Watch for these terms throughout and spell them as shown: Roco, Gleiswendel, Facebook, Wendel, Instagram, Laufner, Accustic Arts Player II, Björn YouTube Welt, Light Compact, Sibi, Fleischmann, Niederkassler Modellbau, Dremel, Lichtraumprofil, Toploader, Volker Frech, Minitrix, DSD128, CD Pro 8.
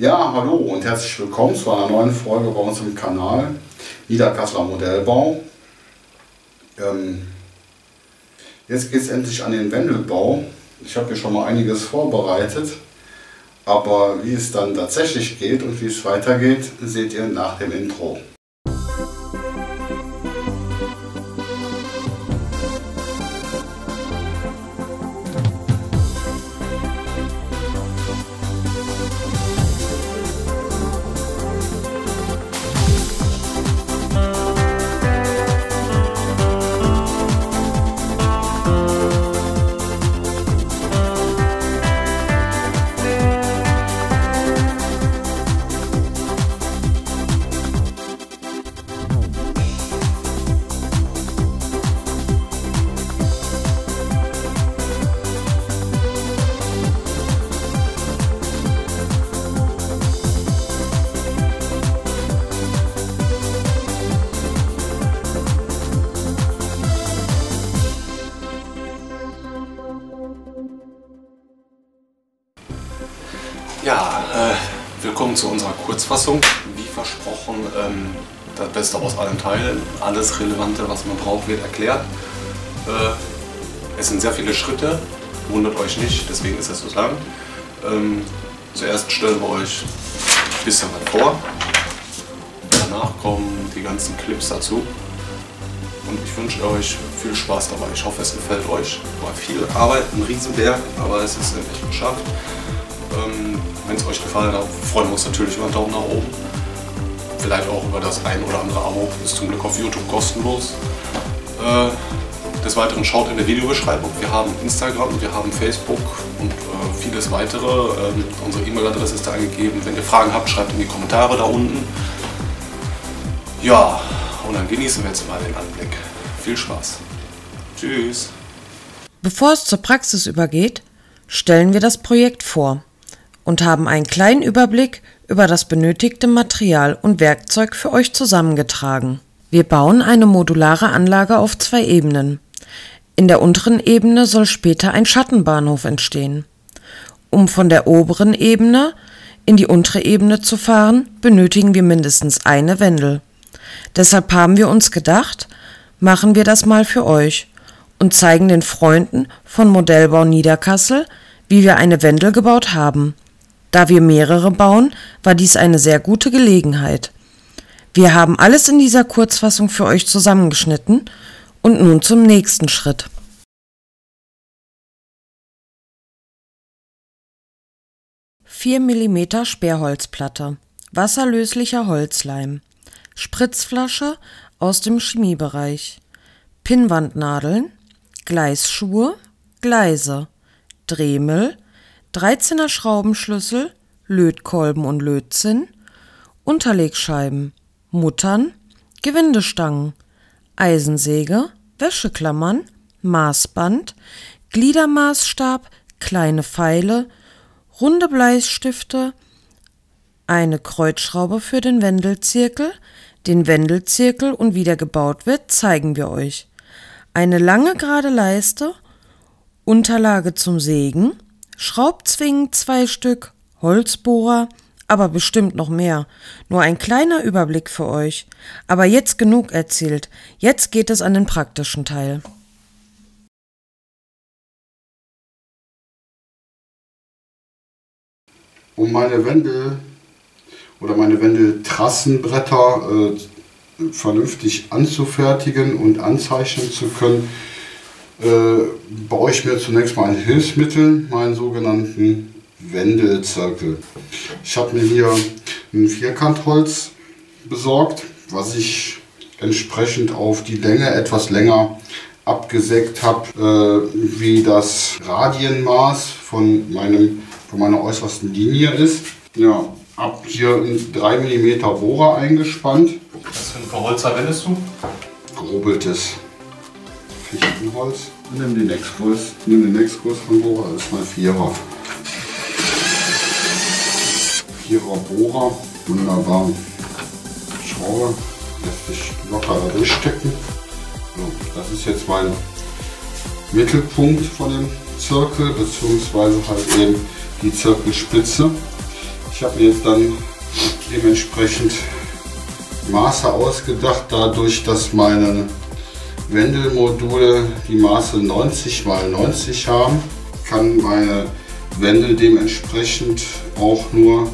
Ja, hallo und herzlich willkommen zu einer neuen Folge bei uns im Kanal Niederkassler Modellbau. Jetzt geht es endlich an den Wendelbau. Ich habe hier schon mal einiges vorbereitet, aber wie es dann tatsächlich geht und wie es weitergeht, seht ihr nach dem Intro. Ja, willkommen zu unserer Kurzfassung. Wie versprochen, das Beste aus allen Teilen, alles Relevante, was man braucht, wird erklärt. Es sind sehr viele Schritte, wundert euch nicht, deswegen ist das so lang. Zuerst stellen wir euch ein bisschen was vor, danach kommen die ganzen Clips dazu. Und ich wünsche euch viel Spaß dabei, ich hoffe es gefällt euch. War viel Arbeit, ein Riesenberg, aber es ist endlich geschafft. Wenn es euch gefallen hat, freuen wir uns natürlich über einen Daumen nach oben. Vielleicht auch über das ein oder andere Abo, ist zum Glück auf YouTube kostenlos. Des Weiteren schaut in der Videobeschreibung. Wir haben Instagram, wir haben Facebook und vieles weitere. Unsere E-Mail-Adresse ist da angegeben. Wenn ihr Fragen habt, schreibt in die Kommentare da unten. Ja, und dann genießen wir jetzt mal den Anblick. Viel Spaß. Tschüss. Bevor es zur Praxis übergeht, stellen wir das Projekt vor und haben einen kleinen Überblick über das benötigte Material und Werkzeug für euch zusammengetragen. Wir bauen eine modulare Anlage auf zwei Ebenen. In der unteren Ebene soll später ein Schattenbahnhof entstehen. Um von der oberen Ebene in die untere Ebene zu fahren, benötigen wir mindestens eine Wendel. Deshalb haben wir uns gedacht, machen wir das mal für euch und zeigen den Freunden von Modellbau Niederkassel, wie wir eine Wendel gebaut haben. Da wir mehrere bauen, war dies eine sehr gute Gelegenheit. Wir haben alles in dieser Kurzfassung für euch zusammengeschnitten und nun zum nächsten Schritt. Vier Millimeter Sperrholzplatte, wasserlöslicher Holzleim, Spritzflasche aus dem Chemiebereich, Pinnwandnadeln, Gleisschuhe, Gleise, Dremel, 13er Schraubenschlüssel, Lötkolben und Lötzinn, Unterlegscheiben, Muttern, Gewindestangen, Eisensäge, Wäscheklammern, Maßband, Gliedermaßstab, kleine Pfeile, runde Bleistifte, eine Kreuzschraube für den Wendelzirkel. Den Wendelzirkel und wie der gebaut wird, zeigen wir euch. Eine lange gerade Leiste, Unterlage zum Sägen, Schraubzwingen 2 Stück, Holzbohrer, aber bestimmt noch mehr. Nur ein kleiner Überblick für euch. Aber jetzt genug erzählt. Jetzt geht es an den praktischen Teil. Um meine Wendel oder meine Wendeltrassenbretter vernünftig anzufertigen und anzeichnen zu können, baue ich mir zunächst mal ein Hilfsmittel, meinen sogenannten Wendelzirkel. Ich habe mir hier ein Vierkantholz besorgt, was ich entsprechend auf die Länge etwas länger abgesägt habe, wie das Radienmaß von meiner äußersten Linie ist. Ja, habe hier einen 3 mm Bohrer eingespannt. Was für ein Holz verwendest du? Gerobeltes Fichtenholz. Nimm den nächstgrößeren Bohrer, das ist mein Vierer. Vierer Bohrer, wunderbar. Schraube, lässt sich locker durchstecken. So, das ist jetzt mein Mittelpunkt von dem Zirkel, beziehungsweise halt eben die Zirkelspitze. Ich Ich habe mir jetzt dann dementsprechend Maße ausgedacht, dadurch, dass meine Wendelmodule die Maße 90 × 90 haben, kann meine Wendel dementsprechend auch nur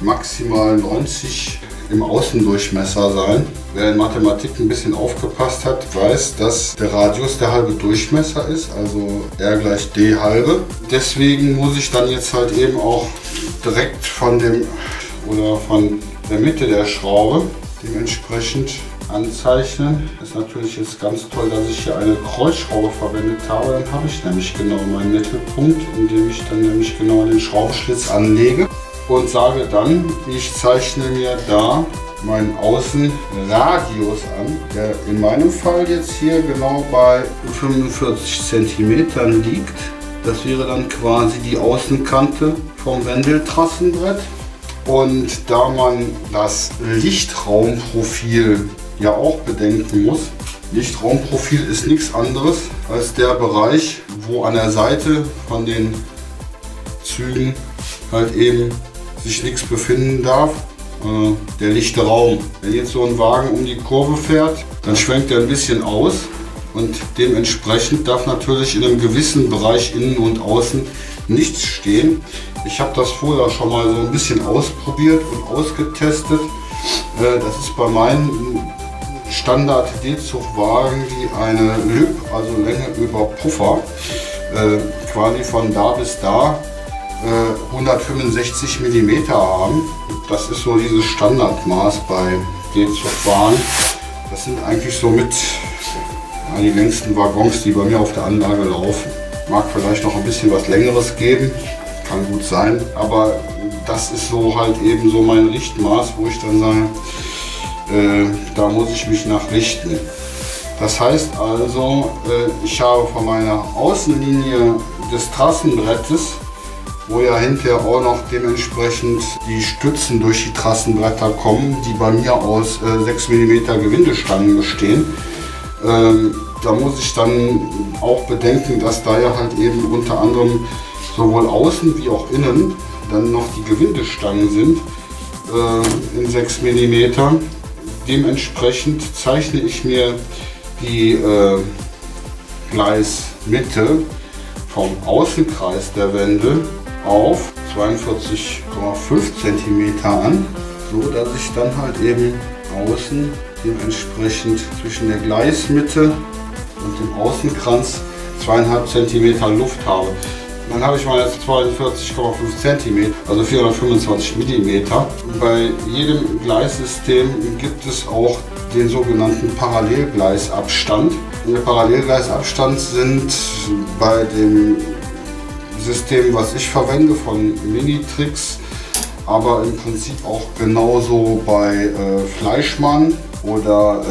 maximal 90 im Außendurchmesser sein. Wer in Mathematik ein bisschen aufgepasst hat, weiß, dass der Radius der halbe Durchmesser ist, also R = D halbe. Deswegen muss ich dann jetzt halt eben auch direkt von der Mitte der Schraube dementsprechend anzeichnen. Das ist natürlich jetzt ganz toll, dass ich hier eine Kreuzschraube verwendet habe. Dann habe ich nämlich genau meinen Mittelpunkt, indem ich dann nämlich genau den Schraubenschlitz anlege und sage dann, ich zeichne mir da meinen Außenradius an, der in meinem Fall jetzt hier genau bei 45 cm liegt. Das wäre dann quasi die Außenkante vom Wendeltrassenbrett. Und da man das Lichtraumprofil ja auch bedenken muss, Lichtraumprofil ist nichts anderes als der Bereich, wo an der Seite von den Zügen halt eben sich nichts befinden darf, der lichte Raum. Wenn jetzt so ein Wagen um die Kurve fährt, dann schwenkt er ein bisschen aus und dementsprechend darf natürlich in einem gewissen Bereich innen und außen nichts stehen. Ich habe das vorher schon mal so ein bisschen ausprobiert und ausgetestet. Das ist bei meinen Standard-D-Zugwagen die eine Lüb, also Länge über Puffer, quasi von da bis da 165 mm haben. Das ist so dieses Standardmaß bei D-Zugwagen. Das sind eigentlich so mit die längsten Waggons, die bei mir auf der Anlage laufen. Mag vielleicht noch ein bisschen was Längeres geben, kann gut sein, aber das ist so halt eben so mein Richtmaß, wo ich dann sage, da muss ich mich nach richten. Das heißt also, ich habe von meiner Außenlinie des Trassenbrettes, wo ja hinterher auch noch dementsprechend die Stützen durch die Trassenbretter kommen, die bei mir aus 6 mm Gewindestangen bestehen. Da muss ich dann auch bedenken, dass da ja halt eben unter anderem sowohl außen wie auch innen dann noch die Gewindestangen sind in 6 mm. Dementsprechend zeichne ich mir die Gleismitte vom Außenkreis der Wendel auf 42,5 cm an, so dass ich dann halt eben außen dementsprechend zwischen der Gleismitte und dem Außenkranz 2,5 cm Luft habe. Dann habe ich mal jetzt 42,5 cm, also 425 mm. Bei jedem Gleissystem gibt es auch den sogenannten Parallelgleisabstand. Der Parallelgleisabstand sind bei dem System, was ich verwende, von Minitrix, aber im Prinzip auch genauso bei Fleischmann. Oder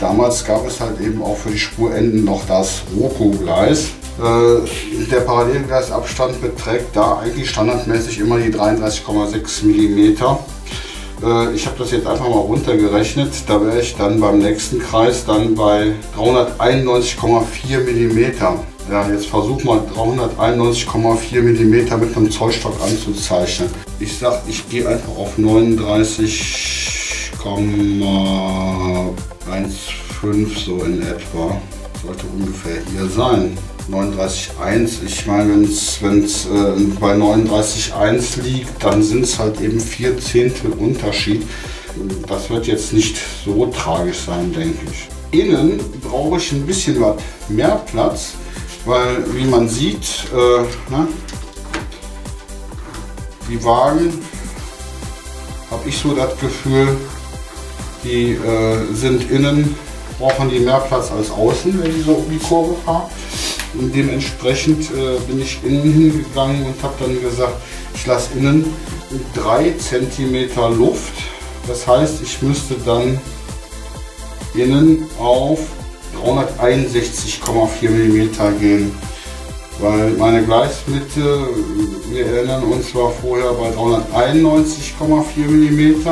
damals gab es halt eben auch für die Spurenden noch das Roco-Gleis. Der Parallelgleisabstand beträgt da eigentlich standardmäßig immer die 33,6 mm. Ich habe das jetzt einfach mal runtergerechnet. Da wäre ich dann beim nächsten Kreis dann bei 391,4 mm. Ja, jetzt versuch mal 391,4 mm mit einem Zollstock anzuzeichnen. Ich sage, ich gehe einfach auf 39,15 so in etwa. Sollte ungefähr hier sein. 39,1. Ich meine, wenn es bei 39,1 liegt, dann sind es halt eben 4 Zehntel Unterschied. Das wird jetzt nicht so tragisch sein, denke ich. Innen brauche ich ein bisschen was mehr Platz, weil, wie man sieht, die Wagen, habe ich so das Gefühl, die sind innen, brauchen die mehr Platz als außen, wenn die so um die Kurve fahren. Und dementsprechend bin ich innen hingegangen und habe dann gesagt, ich lasse innen 3 cm Luft. Das heißt, ich müsste dann innen auf 361,4 mm gehen. Weil meine Gleismitte, wir erinnern uns, zwar vorher bei 391,4 mm.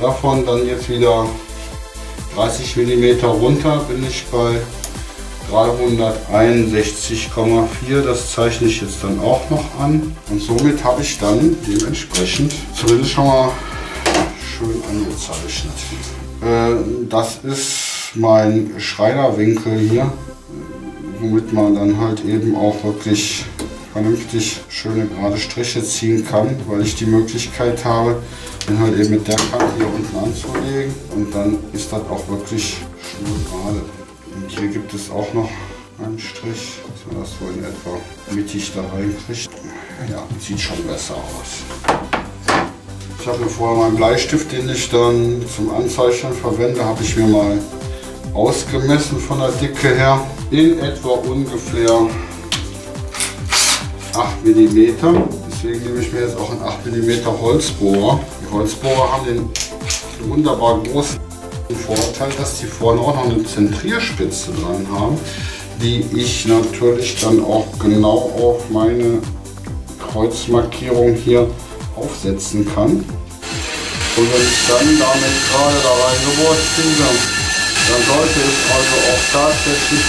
Davon dann jetzt wieder 30 mm runter, bin ich bei 361,4, das zeichne ich jetzt dann auch noch an. Und somit habe ich dann dementsprechend zumindest schon mal schön angezeichnet. Das ist mein Schneiderwinkel hier, womit man dann halt eben auch wirklich vernünftig schöne gerade Striche ziehen kann, weil ich die Möglichkeit habe, den halt eben mit der Kante hier unten anzulegen und dann ist das auch wirklich schön gerade. Und hier gibt es auch noch einen Strich, dass man das so in etwa mittig da reinkriegt. Ja, sieht schon besser aus. Ich habe mir vorher meinen Bleistift, den ich dann zum Anzeichnen verwende, habe ich mir mal ausgemessen von der Dicke her. In etwa ungefähr 8 mm. Deswegen nehme ich mir jetzt auch einen 8 mm Holzbohrer. Die Holzbohrer haben den wunderbar großen Vorteil, dass die vorne auch noch eine Zentrierspitze dran haben, die ich natürlich dann auch genau auf meine Kreuzmarkierung hier aufsetzen kann. Und wenn ich dann damit gerade da reingebohrt kriege, dann sollte es also auch tatsächlich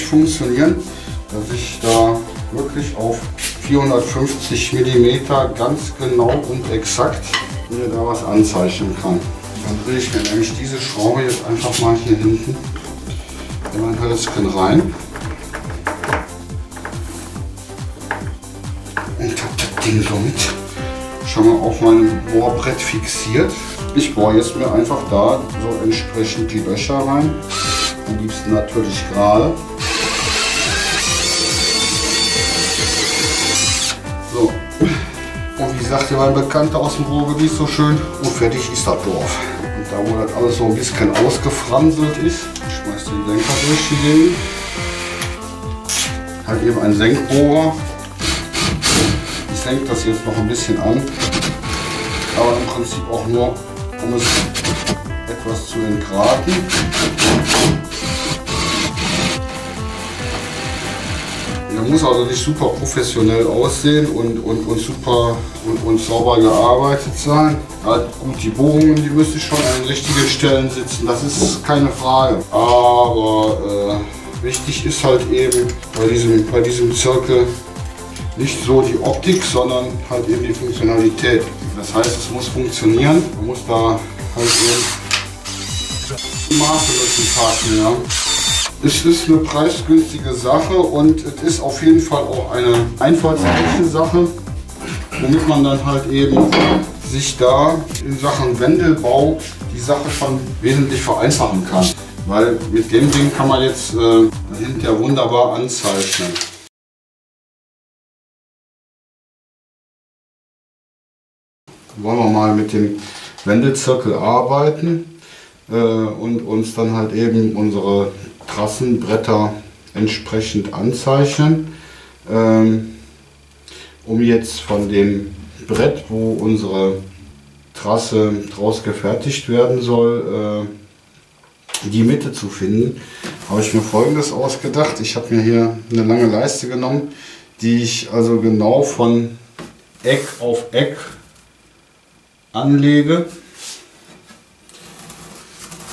funktionieren. Dass ich da wirklich auf 450 mm ganz genau und exakt mir da was anzeichnen kann. Dann drehe ich mir nämlich diese Schraube jetzt einfach mal hier hinten in mein Hölzchen rein und habe das Ding so mit schon mal auf meinem Bohrbrett fixiert. Ich bohre jetzt mir einfach da so entsprechend die Löcher rein. Am liebsten natürlich gerade. So. Und wie sagt ja mein Bekannter aus dem Ruhrgebiet so schön, und fertig ist das Dorf. Und da wo das alles so ein bisschen ausgefranselt ist, schmeißt den Lenker durch die Gegend. Halt eben ein Senkrohr. Ich senke das jetzt noch ein bisschen an. Aber im Prinzip auch nur, um es etwas zu entgraten. Man muss also nicht super professionell aussehen und sauber gearbeitet sein. Halt gut, die Bohrungen, die müssen schon an den richtigen Stellen sitzen, das ist keine Frage. Aber wichtig ist halt eben bei diesem Zirkel nicht so die Optik, sondern halt eben die Funktionalität. Das heißt, es muss funktionieren, man muss da halt eben Maße müssen passen, ja. Es ist eine preisgünstige Sache und es ist auf jeden Fall auch eine einfallsreiche Sache, womit man dann halt eben sich da in Sachen Wendelbau die Sache schon wesentlich vereinfachen kann. Weil mit dem Ding kann man jetzt hinterher wunderbar anzeichnen. Wollen wir mal mit dem Wendelzirkel arbeiten und uns dann halt eben unsere Trassenbretter entsprechend anzeichnen, um jetzt von dem Brett, wo unsere Trasse draus gefertigt werden soll, die Mitte zu finden, habe ich mir Folgendes ausgedacht. Ich habe mir hier eine lange Leiste genommen, die ich also genau von Eck auf Eck anlege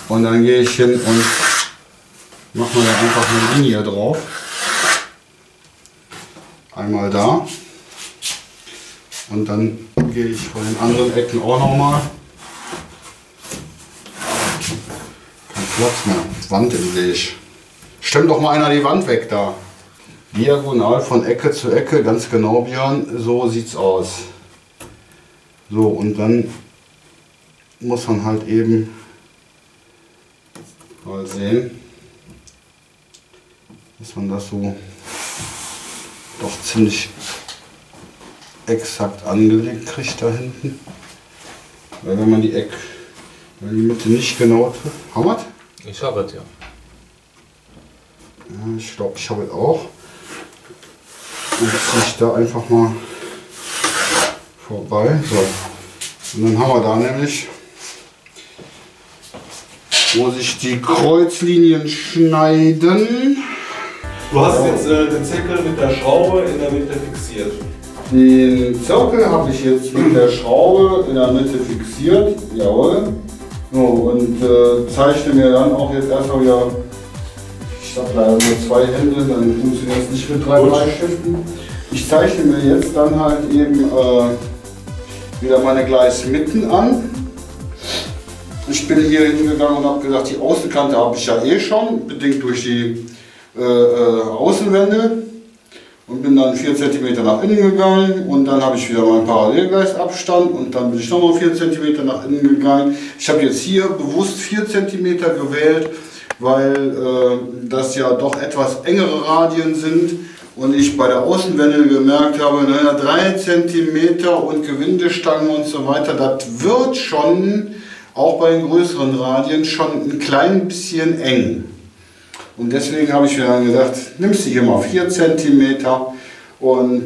und dann gehe ich hin und machen wir da einfach eine Linie drauf. Einmal da. Und dann gehe ich von den anderen Ecken auch nochmal. Kein Platz mehr. Wand im Weg. Stimmt doch mal einer die Wand weg da. Diagonal von Ecke zu Ecke. Ganz genau, Björn. So sieht's aus. So, und dann muss man halt eben mal sehen, dass man das so doch ziemlich exakt angelegt kriegt da hinten. Weil wenn man die Mitte nicht genau trifft. Haben wir es? Ich habe es, ja. Ja, ich glaube, ich habe es auch. Und jetzt kriege ich da einfach mal vorbei. So. Und dann haben wir da nämlich, wo sich die Kreuzlinien schneiden. Du hast jetzt den Zirkel mit der Schraube in der Mitte fixiert. Die Zirkel habe ich jetzt mit der Schraube in der Mitte fixiert, jawohl. So, und zeichne mir dann auch jetzt erstmal wieder, ich habe leider nur zwei Hände, dann funktioniert es nicht mit drei Bleistiften. Ich zeichne mir jetzt dann halt eben wieder meine Gleismitten an. Ich bin hier hingegangen und habe gesagt, die Außenkante habe ich ja eh schon, bedingt durch die Außenwände. Und bin dann 4 cm nach innen gegangen und dann habe ich wieder meinen Parallelgleisabstand und dann bin ich nochmal 4 cm nach innen gegangen. Ich habe jetzt hier bewusst 4 cm gewählt, weil das ja doch etwas engere Radien sind und ich bei der Außenwende gemerkt habe, naja, 3 cm und Gewindestangen und so weiter, das wird schon, auch bei den größeren Radien, schon ein klein bisschen eng. Und deswegen habe ich mir dann gesagt, nimmst du hier mal 4 cm und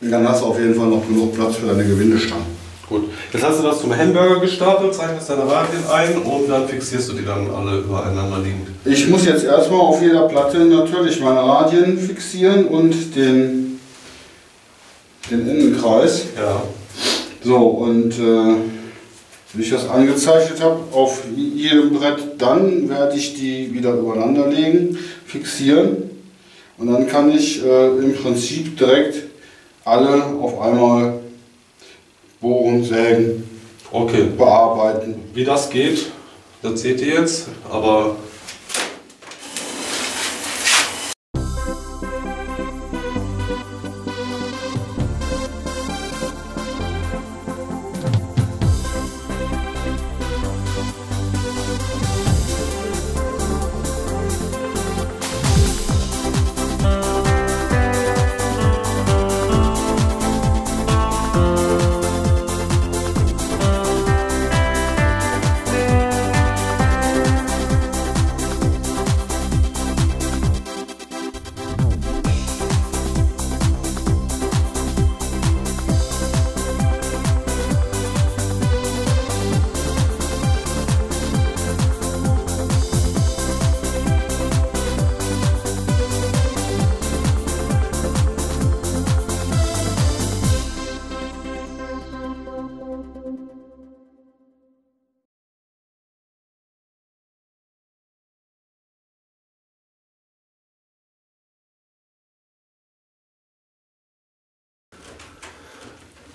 dann hast du auf jeden Fall noch genug Platz für deine Gewindestangen. Gut, jetzt hast du das zum Hamburger gestapelt, zeichnest deine Radien ein und dann fixierst du die dann alle übereinander liegend. Ich muss jetzt erstmal auf jeder Platte natürlich meine Radien fixieren und den Innenkreis. Ja. So, und wenn ich das angezeichnet habe, auf jedem Brett, dann werde ich die wieder übereinander legen, fixieren und dann kann ich im Prinzip direkt alle auf einmal bohren, sägen, okay, bearbeiten. Wie das geht, das seht ihr jetzt, aber...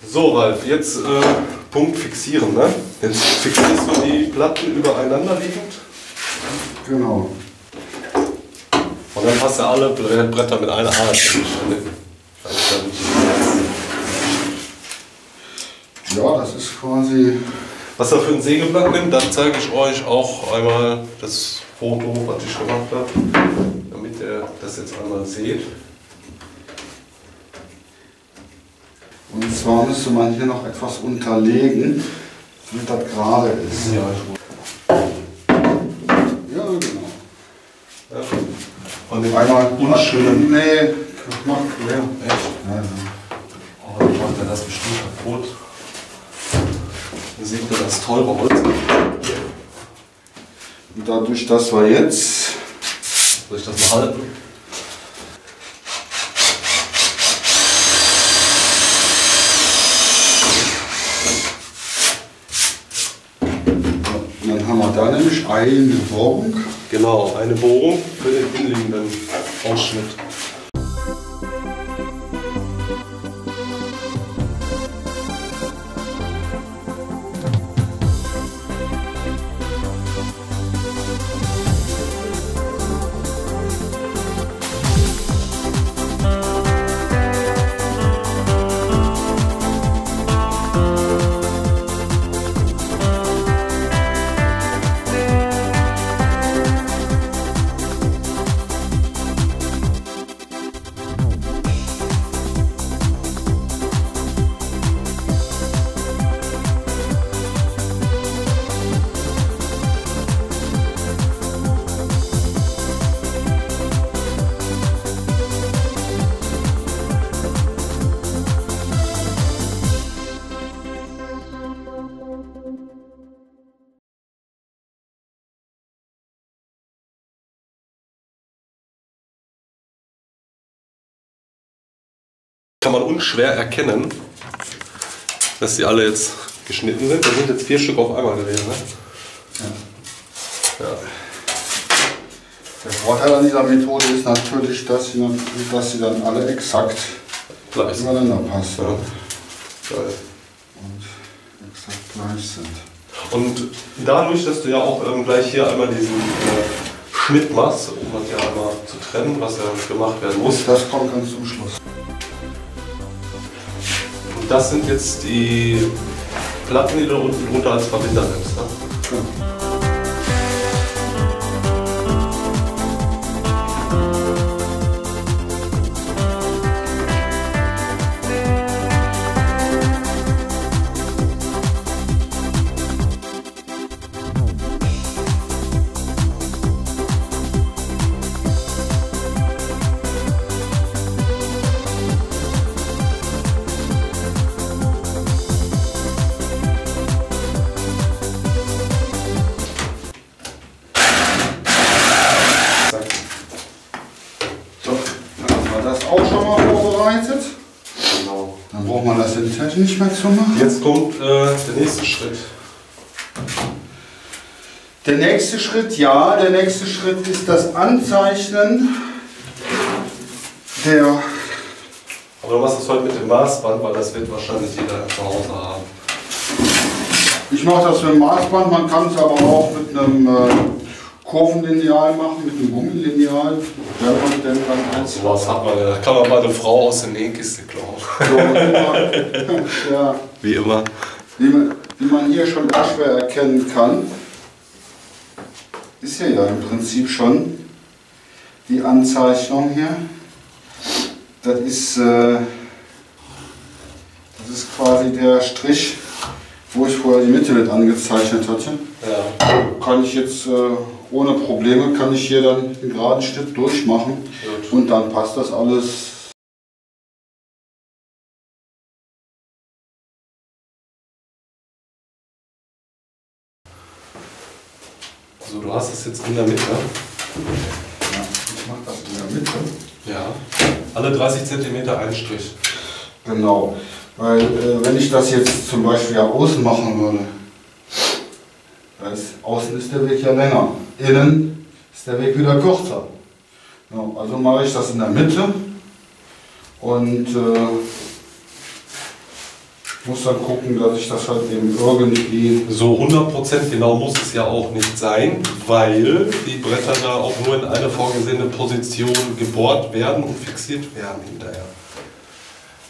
So Ralf, jetzt Punkt fixieren, ne? Jetzt fixierst du die Platten übereinander liegend. Genau. Und dann hast du alle Bretter mit einer Hand. Ja, das ist quasi... Was er für ein Sägeblatt nimmt, dann zeige ich euch auch einmal das Foto, was ich gemacht habe, damit ihr das jetzt einmal seht. Und zwar müsste man hier noch etwas unterlegen, damit das gerade ist. Ja, genau. Und den einmal unschön. Nee, mach quer. Echt? Ja. Oh, dann macht er das bestimmt kaputt. Hier seht ihr das teure Holz. Und dadurch, dass wir jetzt... Soll ich das mal halten? Da nämlich eine Bohrung. Genau, eine Bohrung für den innenliegenden Ausschnitt. Kann man unschwer erkennen, dass die alle jetzt geschnitten sind. Da sind jetzt 4 Stück auf einmal gewesen. Ne? Ja. Ja. Der Vorteil an dieser Methode ist natürlich, dass sie dann alle exakt gleich übereinander passen. Ja. Geil. Und exakt gleich sind. Und dadurch, dass du ja auch gleich hier einmal diesen Schnitt machst, um das ja einmal zu trennen, was ja gemacht werden muss. Das kommt ganz zum Schluss. Und das sind jetzt die Platten, die du unten drunter als Verbinder nimmst. Ne? Ja. Dann braucht man das in Technik nicht mehr zu machen. Jetzt kommt der nächste Schritt. Der nächste Schritt, ja, der nächste Schritt ist das Anzeichnen der... Aber du machst das heute mit dem Maßband, weil das wird wahrscheinlich jeder zu Hause haben. Ich mache das mit dem Maßband, man kann es aber auch mit einem Kurvenlineal machen, mit einem Gummilineal. Ja, und dann so was hat man ja. Da kann man mal eine Frau aus der Nähkiste klauen. So, ja. Wie immer. Wie man hier schon ganz schwer erkennen kann, ist hier ja im Prinzip schon die Anzeichnung hier. Das ist quasi der Strich, wo ich vorher die Mitte mit angezeichnet hatte. Ja. Kann ich jetzt... ohne Probleme kann ich hier dann einen geraden Schnitt durchmachen. Gut. Und dann passt das alles. So, du hast es jetzt in der Mitte. Ja, ich mache das in der Mitte. Ja, alle 30 cm ein Strich. Genau, weil wenn ich das jetzt zum Beispiel außen machen würde, außen ist der Weg ja länger, innen ist der Weg wieder kürzer. Ja, also mache ich das in der Mitte und muss dann gucken, dass ich das halt eben irgendwie... So 100% genau muss es ja auch nicht sein, weil die Bretter da auch nur in eine vorgesehene Position gebohrt werden und fixiert werden hinterher.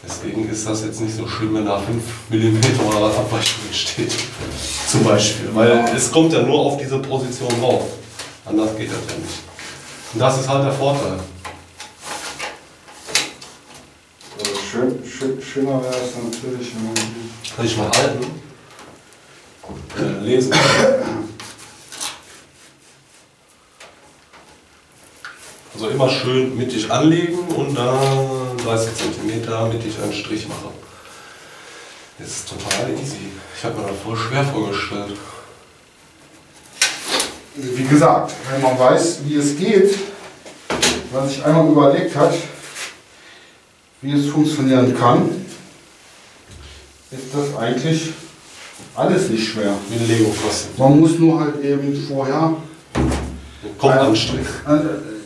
Deswegen ist das jetzt nicht so schlimm, wenn da 5 mm oder was Abweichung entsteht. Zum Beispiel. Weil es kommt ja nur auf diese Position rauf. Anders geht das ja nicht. Und das ist halt der Vorteil. Also schöner wäre es natürlich, wenn man... Kann ich mal halten? Lesen. Also immer schön mittig anlegen und dann... 30 cm, damit ich einen Strich mache. Das ist total easy. Ich habe mir das voll schwer vorgestellt. Wie gesagt, wenn man weiß, wie es geht, was sich einmal überlegt hat, wie es funktionieren kann, ist das eigentlich alles nicht schwer. Wie ein Lego-Kasten. Man muss nur halt eben vorher... Kommt an den Strich.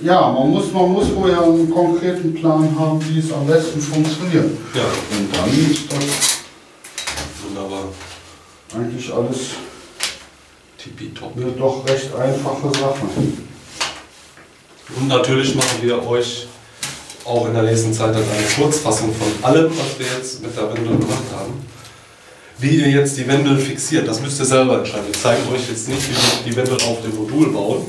Ja, man muss vorher einen konkreten Plan haben, wie es am besten funktioniert. Ja. Und dann ist das wunderbar. Eigentlich alles tippitopp. Eine doch recht einfache Sache. Und natürlich machen wir euch auch in der nächsten Zeit dann eine Kurzfassung von allem, was wir jetzt mit der Wendel gemacht haben. Wie ihr jetzt die Wendel fixiert, das müsst ihr selber entscheiden. Wir zeigen euch jetzt nicht, wie wir die Wendel auf dem Modul bauen.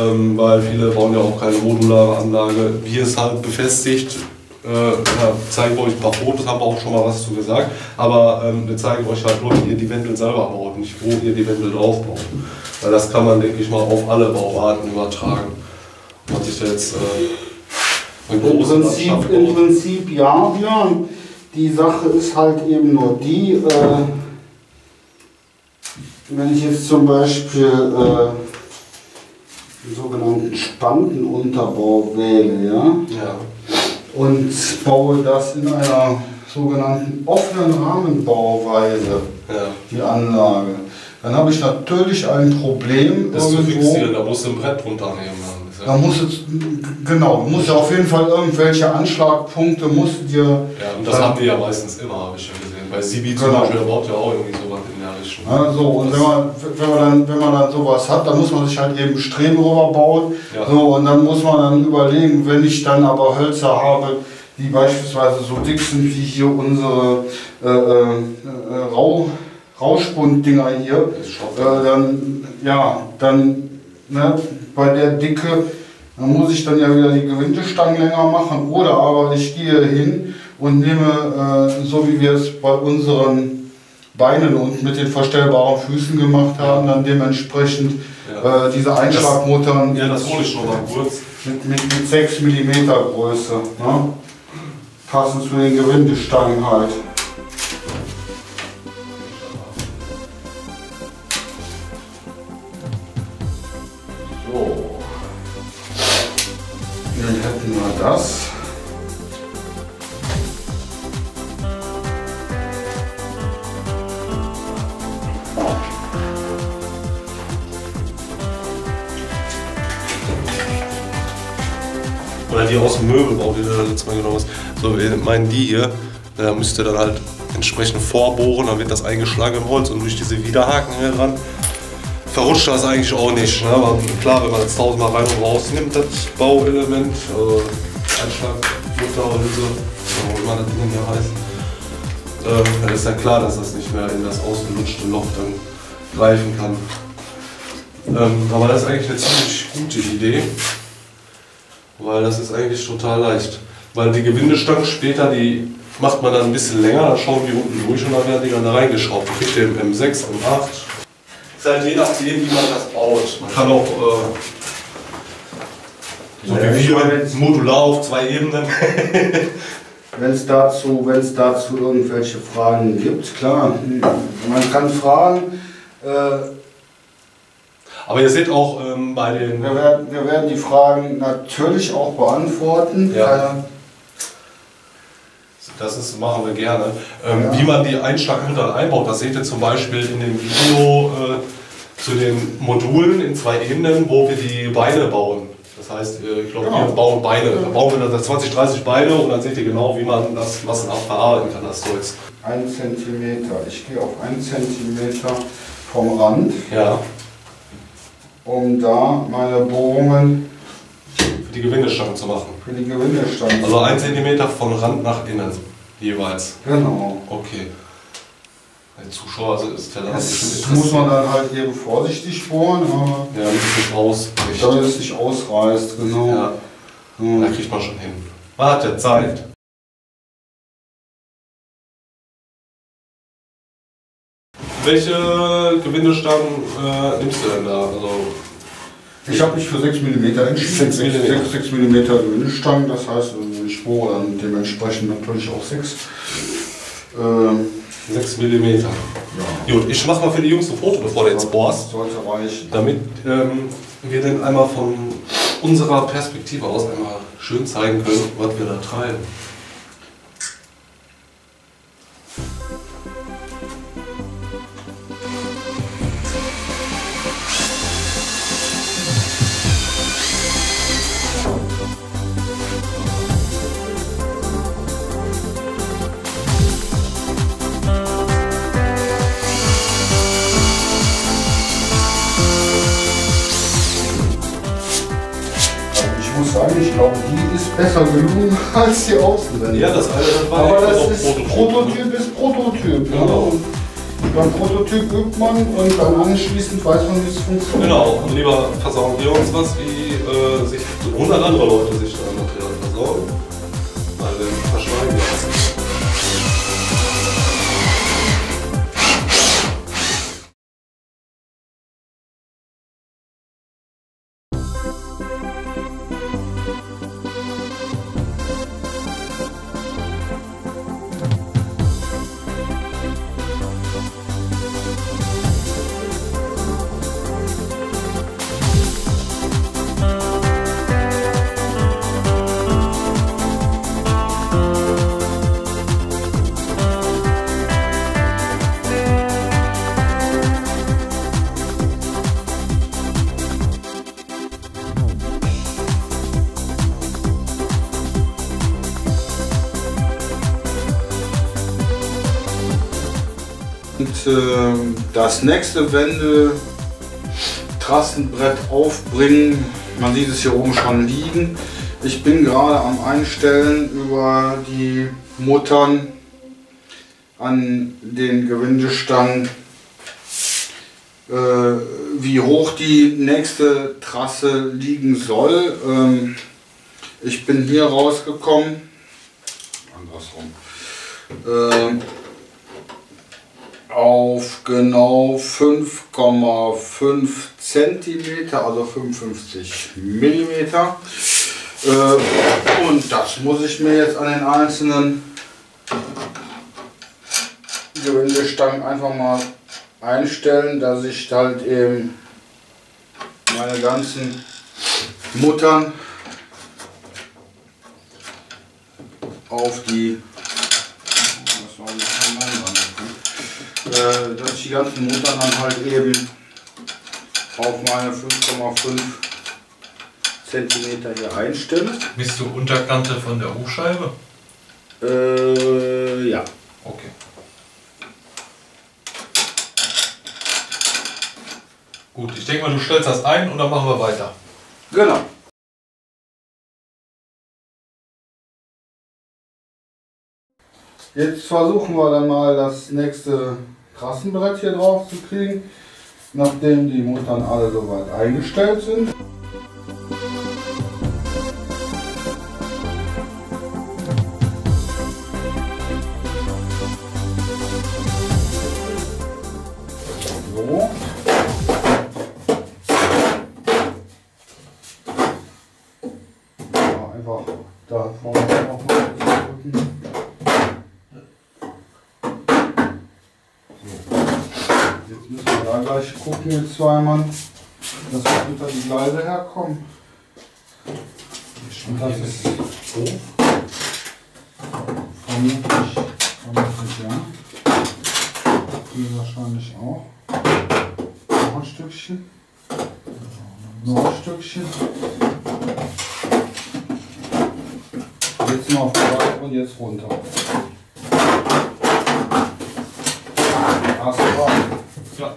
Weil viele bauen ja auch keine modulare Anlage, wie es halt befestigt, zeigen wir euch ein paar Fotos, haben wir auch schon mal was zu gesagt, aber wir zeigen euch halt nur, wie ihr die Wendel selber baut, nicht wo ihr die Wendel drauf baut, weil das kann man, denke ich mal, auf alle Bauarten übertragen. Man sich jetzt im Prinzip ja, Björn, die Sache ist halt eben nur die, wenn ich jetzt zum Beispiel sogenannten spannenden Unterbau wähle, ja? Ja. und baue das in einer sogenannten offenen Rahmenbauweise, ja, die Anlage. Dann habe ich natürlich ein Problem. Das zu fixieren, da musst du ein Brett drunter nehmen. Da musst du, genau, musst du auf jeden Fall irgendwelche Anschlagpunkte musst du dir. Ja, und das haben wir ja meistens immer, habe ich schon gesehen. Bei Sibi zum Beispiel, der baut ja auch irgendwie sowas in der Richtung. Ja, so, und wenn man dann sowas hat, dann muss man sich halt eben Streben rüberbauen. Ja. So, und dann muss man dann überlegen, wenn ich dann aber Hölzer habe, die beispielsweise so dick sind wie hier unsere Rauschbund-Dinger hier, dann, ja, dann, ne, bei der Dicke, dann muss ich dann ja wieder die Gewindestangen länger machen, oder aber ich gehe hin und nehme, so wie wir es bei unseren Beinen und mit den verstellbaren Füßen gemacht haben, dann dementsprechend diese Einschlagmuttern mit 6 mm Größe, ne? Passend zu den Gewindestangen halt. Das. Oder die aus dem Möbelbau, die du da letztes Mal genommen hast. So, wir meinen die hier, da müsst ihr dann halt entsprechend vorbohren, dann wird das eingeschlagen im Holz und durch diese Widerhaken heran verrutscht das eigentlich auch nicht. Ne? Aber klar, wenn man das tausendmal rein und raus nimmt, das Bauelement, Einschlagmutterhülse, wie man das Ding hier heißt, dann ist ja klar, dass das nicht mehr in das ausgelutschte Loch dann greifen kann. Aber das ist eigentlich eine ziemlich gute Idee, weil das ist eigentlich total leicht. Weil die Gewindestangen später, die macht man dann ein bisschen länger, dann schauen die unten durch und dann werden die dann da reingeschraubt. Kriegt ihr im M6, M8. Ist halt je nachdem, wie man das baut. Man kann auch so wie wir modular auf zwei Ebenen. Wenn es dazu irgendwelche Fragen gibt, klar, man kann fragen. Aber ihr seht auch bei den... Wir werden die Fragen natürlich auch beantworten. Ja. Machen wir gerne. Wie man die Einschlagmuttern einbaut, das seht ihr zum Beispiel in dem Video zu den Modulen in zwei Ebenen, wo wir die Beine bauen. Das heißt, ich glaube, wir bauen Beine. Da bauen wir dann 20, 30 Beine und dann seht ihr genau, wie man das massenhaft verarbeiten kann, das Holz. 1 cm. Ich gehe auf 1 cm vom Rand, um da meine Bohrungen für die Gewindestangen zu machen. Für die Gewindestangen. Also 1 cm von Rand nach innen jeweils. Genau. Okay. Ein Zuschauer, also ist der das muss man dann halt eben vorsichtig bohren, aber ja, damit es nicht ausreißt. Genau. Ja. Da kriegt man schon hin. Warte, Zeit. Welche Gewindestangen nimmst du denn da? Also ich habe mich für 6 mm entschieden. 6 mm Gewindestangen, das heißt, ich bohre dann dementsprechend natürlich auch 6. 6 mm. Ja. Gut, ich mache mal für die Jungs ein Foto, bevor du jetzt bohrst. Sollte reichen. Damit wir dann einmal von unserer Perspektive aus einmal schön zeigen können, was wir da treiben. Ich glaube, die ist besser gelungen als die Außenwände. Ja, das eine war aber das ist Prototyp ist Prototyp. Genau. Beim Prototyp übt man und dann anschließend weiß man, wie es funktioniert. Genau, und lieber versauen wir uns was, wie sich 100 andere Leute sich da Material versauen. Weil wir verschweigen lassen. Und das nächste Wendeltrassenbrett aufbringen, man sieht es hier oben schon liegen. Ich bin gerade am Einstellen über die Muttern an den Gewindestangen, wie hoch die nächste Trasse liegen soll. Ich bin hier rausgekommen, andersrum, auf genau 5,5 cm, also 55 mm. Und das muss ich mir jetzt an den einzelnen Gewindestangen einfach mal einstellen, dass ich halt eben meine ganzen Muttern auf die, dass ich die ganzen Muttern dann halt eben auf meine 5,5 cm hier einstimme. Misst du Unterkante von der Hochscheibe? Ja. Okay. Gut, ich denke mal, du stellst das ein und dann machen wir weiter. Genau. Jetzt versuchen wir dann mal das nächste Trassenbrett hier drauf zu kriegen, nachdem die Muttern alle soweit eingestellt sind. So. Ja, einfach da vorne nochmal drücken. Gleich gucken wir zweimal, dass wir unter die Gleise herkommen. Und das ist hoch. Vermutlich ja. Hier wahrscheinlich auch. Noch ein Stückchen. Noch ein Stückchen. Jetzt noch frei und jetzt runter. Hast du rein. Ja.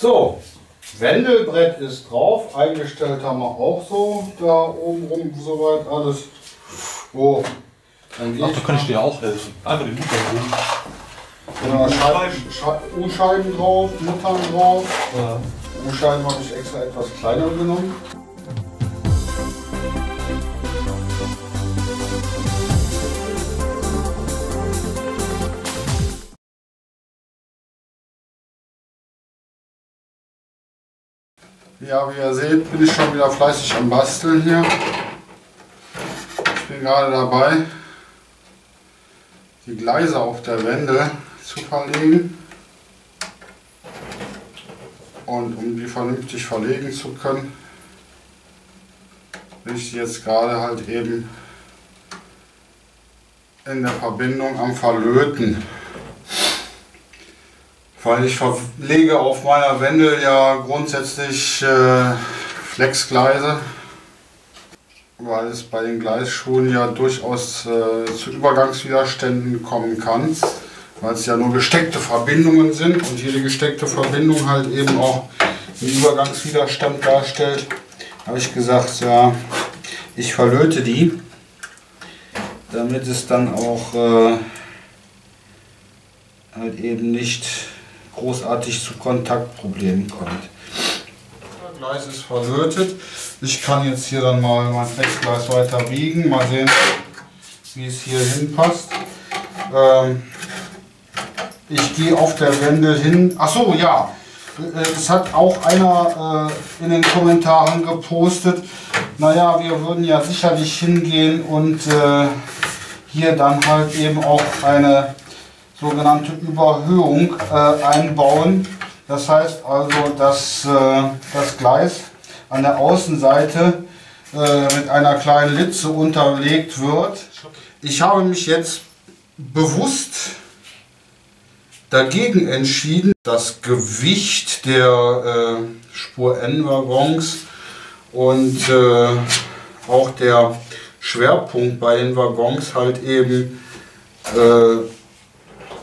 So, Wendelbrett ist drauf, eingestellt haben wir auch so, da oben rum soweit alles. Oh, dann geht's. Ach, da kann ich dir auch helfen. Einfach den Muttern oben. U-Scheiben drauf, Muttern drauf. Ja. U-Scheiben habe ich extra etwas kleiner genommen. Ja, wie ihr seht, bin ich schon wieder fleißig am Basteln hier. Ich bin gerade dabei, die Gleise auf der Wende zu verlegen. Und um die vernünftig verlegen zu können, bin ich jetzt gerade halt eben in der Verbindung am Verlöten. Weil ich verlege auf meiner Wendel ja grundsätzlich Flexgleise, weil es bei den Gleisschuhen ja durchaus zu Übergangswiderständen kommen kann, weil es ja nur gesteckte Verbindungen sind und jede gesteckte Verbindung halt eben auch einen Übergangswiderstand darstellt. Habe ich gesagt, ja, ich verlöte die, damit es dann auch halt eben nicht großartig zu Kontaktproblemen kommt. Das Gleis ist verlötet. Ich kann jetzt hier dann mal mein Flexgleis weiter biegen. Mal sehen, wie es hier hinpasst. Ich gehe auf der Wende hin. Achso, ja. Es hat auch einer in den Kommentaren gepostet. Naja, wir würden ja sicherlich hingehen und hier dann halt eben auch eine sogenannte Überhöhung einbauen. Das heißt also, dass das Gleis an der Außenseite mit einer kleinen Litze unterlegt wird. Ich habe mich jetzt bewusst dagegen entschieden, das Gewicht der Spur-N-Waggons und auch der Schwerpunkt bei den Waggons halt eben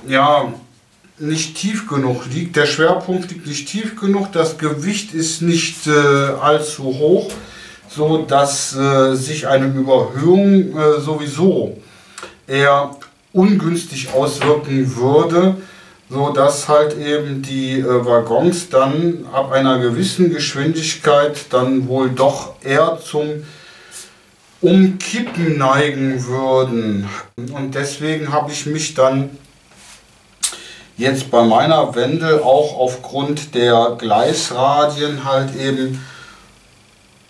ja, nicht tief genug liegt. Der Schwerpunkt liegt nicht tief genug, das Gewicht ist nicht allzu hoch, so dass sich eine Überhöhung sowieso eher ungünstig auswirken würde, so dass halt eben die Waggons dann ab einer gewissen Geschwindigkeit dann wohl doch eher zum Umkippen neigen würden. Und deswegen habe ich mich dann jetzt bei meiner Wendel auch aufgrund der Gleisradien halt eben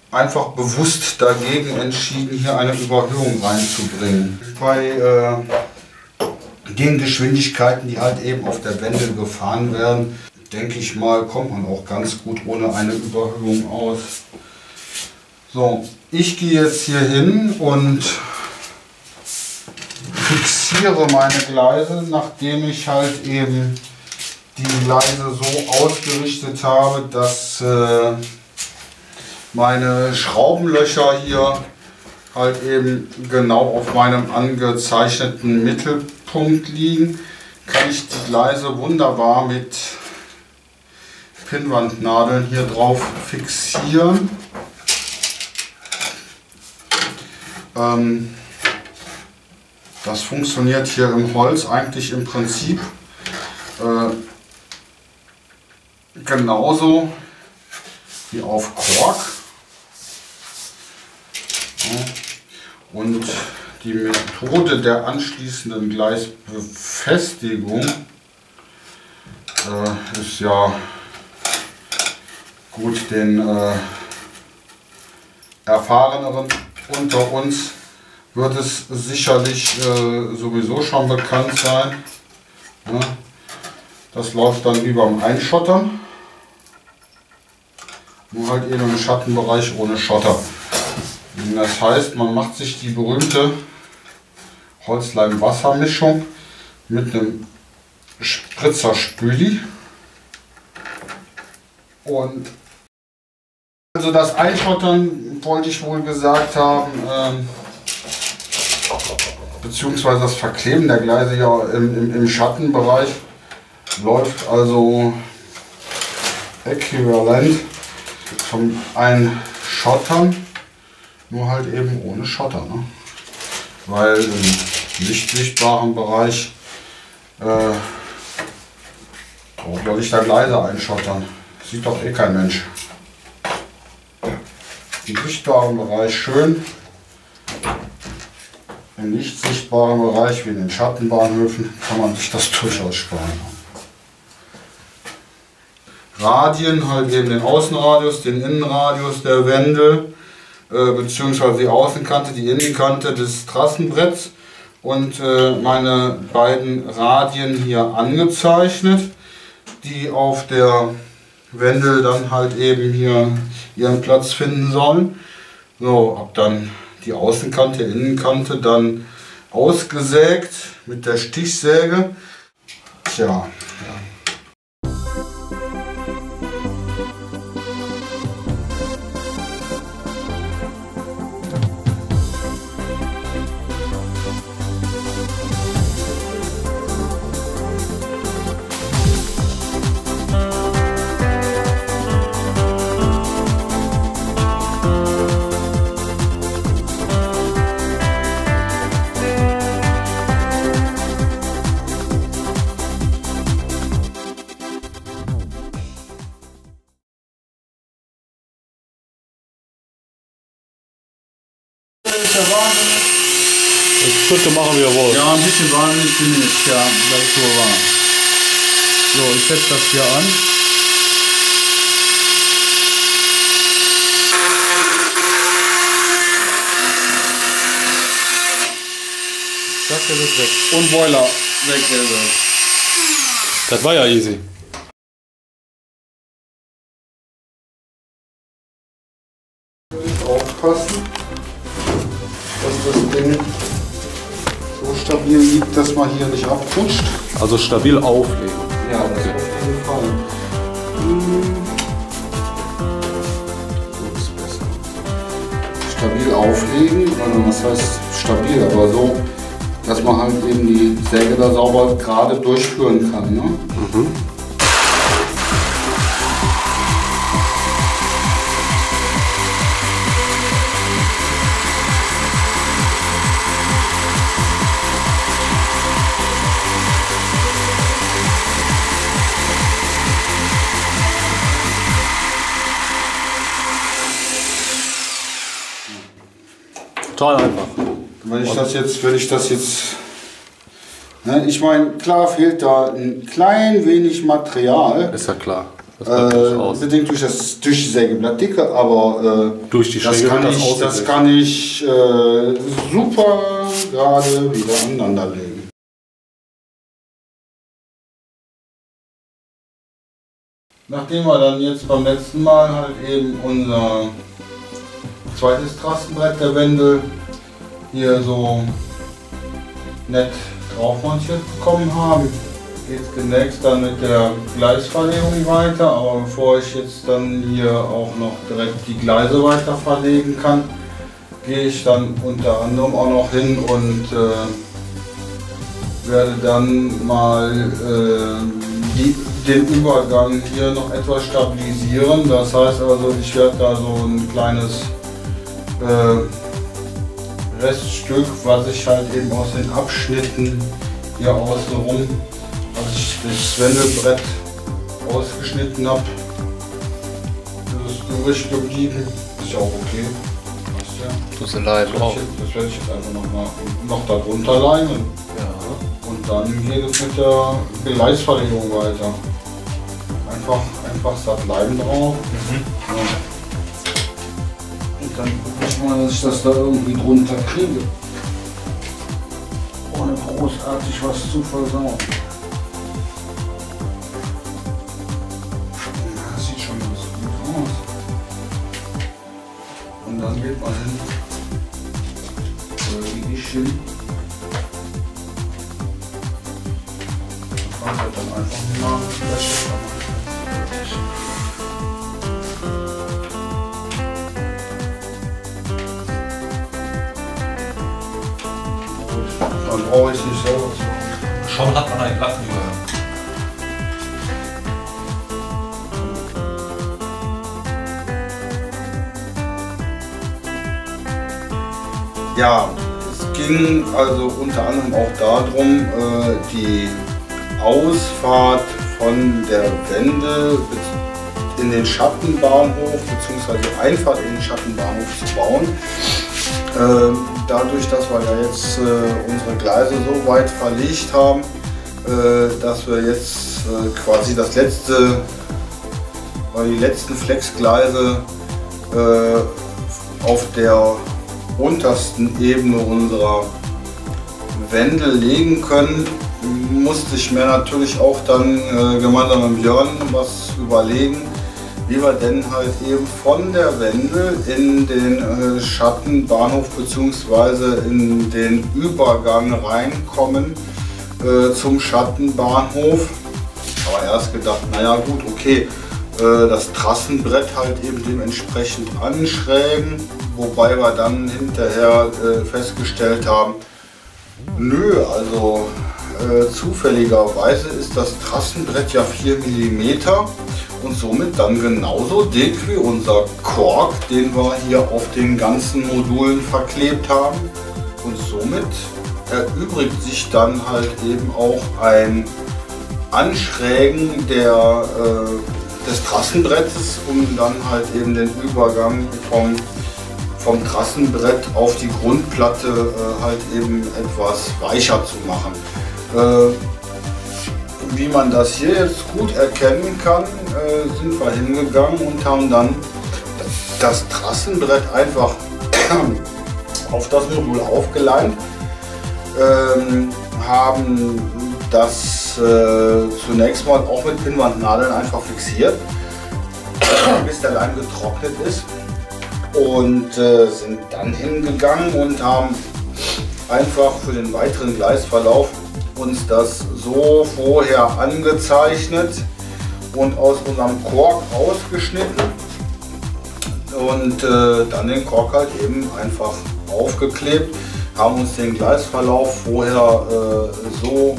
einfach bewusst dagegen entschieden, hier eine Überhöhung reinzubringen. Bei den Geschwindigkeiten, die halt eben auf der Wendel gefahren werden, denke ich mal, kommt man auch ganz gut ohne eine Überhöhung aus. So, ich gehe jetzt hier hin und fixiere meine Gleise, nachdem ich halt eben die Gleise so ausgerichtet habe, dass meine Schraubenlöcher hier halt eben genau auf meinem angezeichneten Mittelpunkt liegen, kann ich die Gleise wunderbar mit Pinnwandnadeln hier drauf fixieren. Das funktioniert hier im Holz eigentlich im Prinzip genauso wie auf Kork. Und die Methode der anschließenden Gleisbefestigung ist ja gut den erfahreneren unter uns wird es sicherlich sowieso schon bekannt sein. Ja, das läuft dann wie beim Einschottern, nur halt eben im Schattenbereich ohne Schotter. Das heißt, man macht sich die berühmte Holzleim-Wasser-Mischung mit einem Spritzer-Spüli. Und also das Einschottern wollte ich wohl gesagt haben, beziehungsweise das Verkleben der Gleise ja im Schattenbereich läuft also äquivalent zum Einschottern. Nur halt eben ohne Schotter, ne? Weil im nicht sichtbaren Bereich braucht man nicht da Gleise einschottern. Sieht doch eh kein Mensch. Im sichtbaren Bereich schön, im nicht sichtbaren Bereich wie in den Schattenbahnhöfen kann man sich das durchaus sparen. Radien, halt eben den Außenradius, den Innenradius der Wendel, beziehungsweise die Außenkante, die Innenkante des Trassenbretts und meine beiden Radien hier angezeichnet, die auf der Wendel dann halt eben hier ihren Platz finden sollen. So, habe dann die Außenkante, Innenkante dann ausgesägt mit der Stichsäge. Tja. Machen wir wohl. Ja, ein bisschen warm ist nicht, ja, das ist wohl warm. So, ich setze das hier an. Das hier ist weg. Und Boiler weg. Das war ja easy. Aufpassen, dass das Ding stabil liegt, dass man hier nicht abrutscht. Also stabil auflegen. Ja, okay. Das auf jeden Fall. So ist besser. Stabil auflegen, also was heißt stabil, aber so, dass man halt eben die Säge da sauber gerade durchführen kann. Ne? Mhm. Total einfach. Wenn ich das jetzt, ne, ich meine, klar fehlt da ein klein wenig Material. Ist ja klar. Das bedingt durch die Sägeblattdicke, aber durch die das kann ich super gerade wieder aneinanderlegen. Nachdem wir dann jetzt beim letzten Mal halt eben unser zweites Trastenbrett der Wendel hier so nett drauf montiert bekommen haben, geht es demnächst dann mit der Gleisverlegung weiter. Aber bevor ich jetzt dann hier auch noch direkt die Gleise weiter verlegen kann, gehe ich dann unter anderem auch noch hin und werde dann mal den Übergang hier noch etwas stabilisieren. Das heißt also, ich werde da so ein kleines Reststück, was ich halt eben aus den Abschnitten hier außenrum, was ich das Wendelbrett ausgeschnitten habe, das ist übrig geblieben. Ist ja auch okay. Weißt du? Das werde ich jetzt einfach noch darunter leimen. Ja. Und dann geht es mit der Gleisverlegung weiter. Einfach satt Leim drauf. Mhm. Ja. Dann gucke ich mal, dass ich das da irgendwie drunter kriege, ohne großartig was zu versauen. Das sieht schon ganz gut aus. Und dann geht man hin, wie ich hin. Dann kommt dann einfach mal das. Dann brauche ich es nicht selber zu machen. Schon hat man einen Lappen über. Ja, es ging also unter anderem auch darum, die Ausfahrt von der Wende in den Schattenbahnhof bzw. Einfahrt in den Schattenbahnhof zu bauen. Dadurch, dass wir ja jetzt unsere Gleise so weit verlegt haben, dass wir jetzt quasi die letzten Flexgleise auf der untersten Ebene unserer Wände legen können, musste ich mir natürlich auch dann gemeinsam mit Björn was überlegen, wie wir denn halt eben von der Wende in den Schattenbahnhof bzw. in den Übergang reinkommen zum Schattenbahnhof. Aber erst gedacht, naja gut, okay, das Trassenbrett halt eben dementsprechend anschrägen, wobei wir dann hinterher festgestellt haben, nö, also zufälligerweise ist das Trassenbrett ja 4 mm. Und somit dann genauso dick wie unser Kork, den wir hier auf den ganzen Modulen verklebt haben. Und somit erübrigt sich dann halt eben auch ein Anschrägen des Trassenbrettes, um dann halt eben den Übergang vom Trassenbrett auf die Grundplatte halt eben etwas weicher zu machen. Wie man das hier jetzt gut erkennen kann, sind wir hingegangen und haben dann das Trassenbrett einfach auf das Modul aufgeleimt, haben das zunächst mal auch mit Pinnwandnadeln einfach fixiert, bis der Leim getrocknet ist, und sind dann hingegangen und haben einfach für den weiteren Gleisverlauf uns das so vorher angezeichnet und aus unserem Kork ausgeschnitten und dann den Kork halt eben einfach aufgeklebt. haben uns den Gleisverlauf vorher so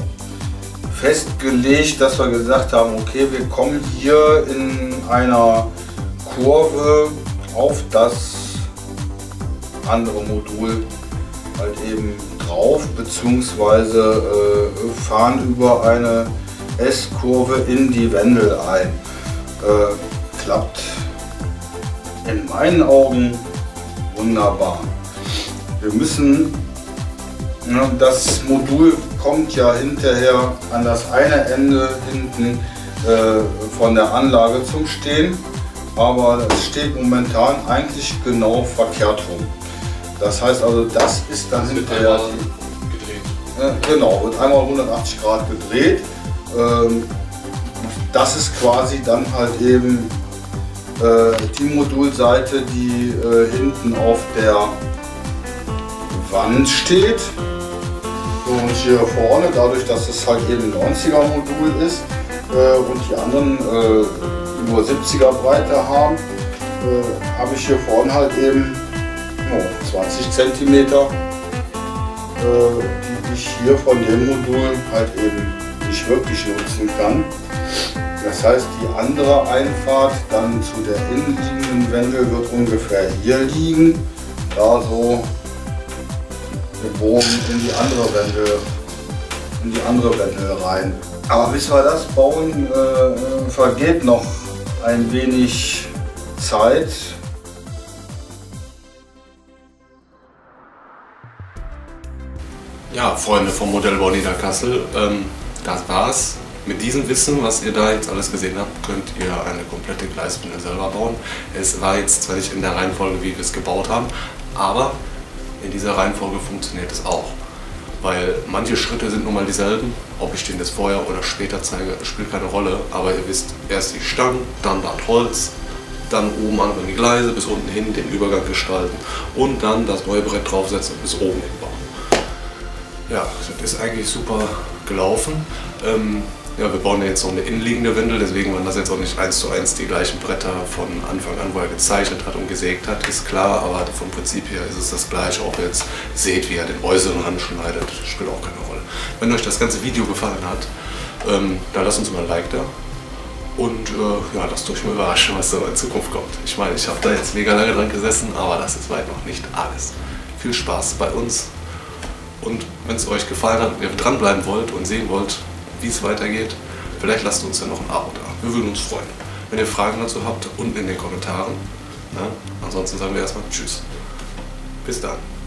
festgelegt, dass wir gesagt haben, okay, wir kommen hier in einer Kurve auf das andere Modul halt eben drauf, beziehungsweise fahren über eine S-Kurve in die Wendel ein. Klappt in meinen Augen wunderbar. Wir müssen, ne, das Modul kommt ja hinterher an das eine Ende hinten von der Anlage zum Stehen, aber es steht momentan eigentlich genau verkehrt rum. Das heißt also, das ist dann hinterher gedreht. Genau, wird einmal 180 Grad gedreht. Das ist quasi dann halt eben die Modulseite, die hinten auf der Wand steht. So, und hier vorne, dadurch, dass es halt eben ein 90er Modul ist und die anderen nur 70er Breite haben, habe ich hier vorne halt eben 20 cm, die ich hier von dem Modul halt eben nicht wirklich nutzen kann. Das heißt, die andere Einfahrt dann zu der innenliegenden Wendel wird ungefähr hier liegen, da so gebogen in die andere Wendel rein. Aber bis wir das bauen, vergeht noch ein wenig Zeit. Ja, Freunde vom Modellbau Niederkassel, das war's. Mit diesem Wissen, was ihr da jetzt alles gesehen habt, könnt ihr eine komplette Gleiswindel selber bauen. Es war jetzt zwar nicht in der Reihenfolge, wie wir es gebaut haben, aber in dieser Reihenfolge funktioniert es auch. Weil manche Schritte sind nun mal dieselben, ob ich den das vorher oder später zeige, spielt keine Rolle. Aber ihr wisst, erst die Stangen, dann das Holz, dann oben anfangen die Gleise, bis unten hin den Übergang gestalten und dann das neue Brett draufsetzen und bis oben hin bauen. Ja, das ist eigentlich super gelaufen. Ja, wir bauen ja jetzt noch eine innenliegende Windel, deswegen waren das jetzt auch nicht 1:1 die gleichen Bretter von Anfang an, wo er gezeichnet hat und gesägt hat, ist klar, aber vom Prinzip her ist es das gleiche, auch jetzt seht, wie er den äußeren Rand schneidet, spielt auch keine Rolle. Wenn euch das ganze Video gefallen hat, dann lasst uns mal ein Like da und ja, lasst euch mal überraschen, was da in Zukunft kommt. Ich meine, ich habe da jetzt mega lange dran gesessen, aber das ist weit noch nicht alles. Viel Spaß bei uns und wenn es euch gefallen hat und ihr dranbleiben wollt und sehen wollt, wie es weitergeht, vielleicht lasst uns ja noch ein Abo da. Wir würden uns freuen. Wenn ihr Fragen dazu habt, unten in den Kommentaren. Na, ansonsten sagen wir erstmal Tschüss. Bis dann.